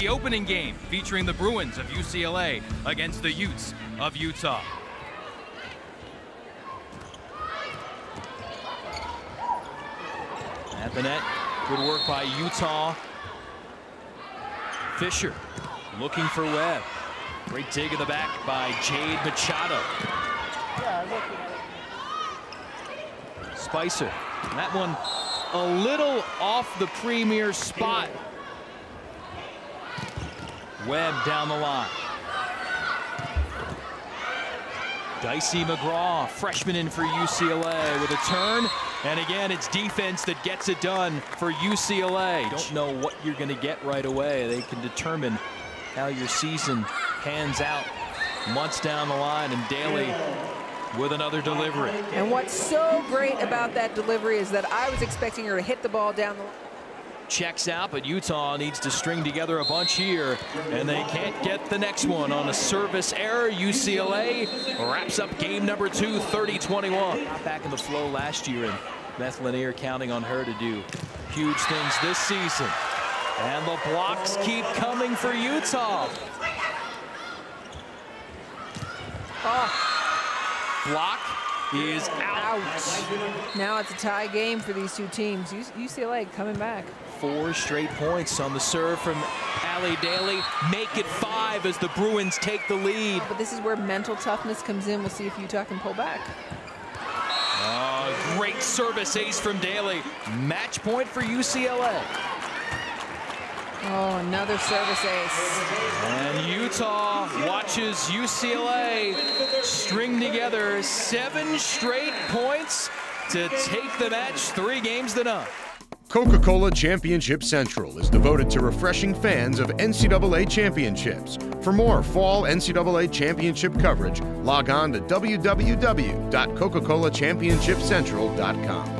the opening game featuring the Bruins of UCLA against the Utes of Utah. At the net, good work by Utah. Fisher looking for Webb. Great dig in the back by Jade Machado. Spicer, and that one a little off the premier spot. Webb down the line. Dicey McGraw, freshman in for UCLA with a turn. And again, it's defense that gets it done for UCLA. Don't know what you're going to get right away. They can determine how your season pans out months down the line, and Daly with another delivery. And what's so great about that delivery is that I was expecting her to hit the ball down the line. Checks out, but Utah needs to string together a bunch here, and they can't get the next one on a service error. UCLA wraps up game number two, 30-21. Back in the flow last year, and Beth Lanier counting on her to do huge things this season. And the blocks keep coming for Utah. Oh. Block is out. Now it's a tie game for these two teams. UCLA coming back. 4 straight points on the serve from Allie Daly. Make it 5 as the Bruins take the lead. But this is where mental toughness comes in. We'll see if Utah can pull back. Great service ace from Daly. Match point for UCLA. Oh, another service ace. And Utah watches UCLA string together 7 straight points to take the match 3 games to none. Coca-Cola Championship Central is devoted to refreshing fans of NCAA championships. For more fall NCAA championship coverage, log on to www.coca-colachampionshipcentral.com.